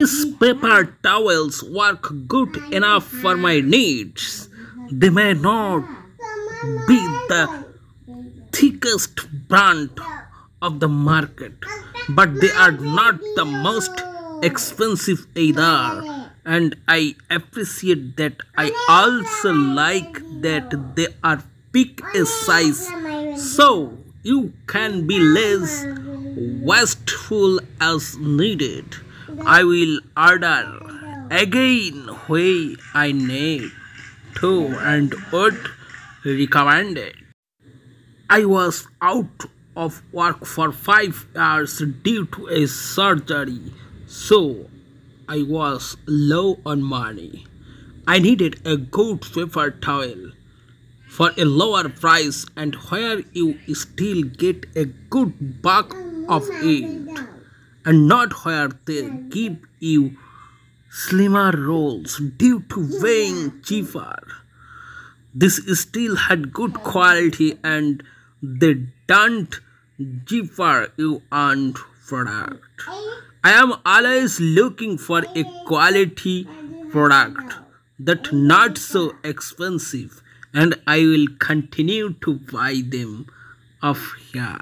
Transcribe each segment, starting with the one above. These paper towels work good enough for my needs. They may not be the thickest brand of the market, but they are not the most expensive either. And I appreciate that. I also like that they are pick a size, so you can be less wasteful as needed. I will order again where I need to and what recommended. I was out of work for 5 years due to a surgery, so I was low on money. I needed a good paper towel for a lower price and where you still get a good buck of it, and not where they give you slimmer rolls due to weighing cheaper. This still had good quality and they don't cheaper you earned product. I am always looking for a quality product that's not so expensive, and I will continue to buy them off here.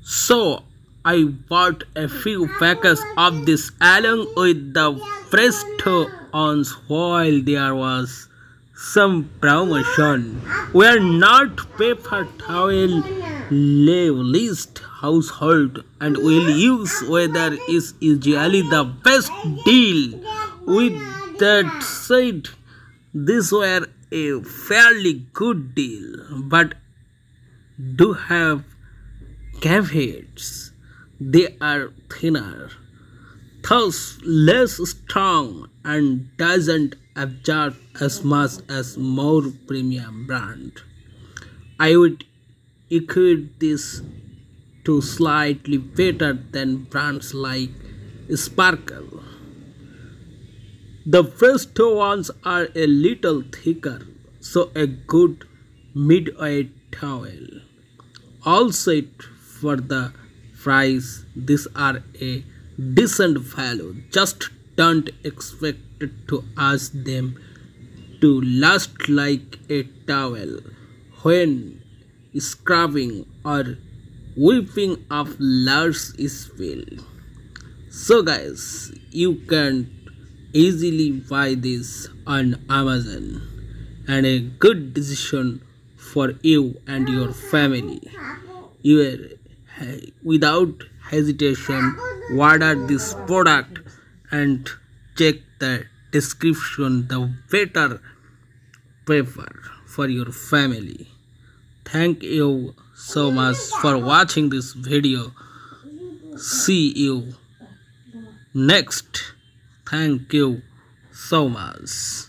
So I bought a few packets of this along with the Presto ones while there was some promotion. We are not paper towel least household, and will use whether is usually the best deal. With that said, these were a fairly good deal, but do have caveats. They are thinner, thus less strong, and doesn't absorb as much as more premium brand. I would equate this to slightly better than brands like Sparkle. The Presto ones are a little thicker, so a good midway towel. All set for the price, these are a decent value. Just don't expect to ask them to last like a towel when scrubbing or wiping off large spills. So guys, you can easily buy this on Amazon, and a good decision for you and your family. Without hesitation, order this product and check the description, the better paper for your family. Thank you so much for watching this video. See you next. Thank you so much.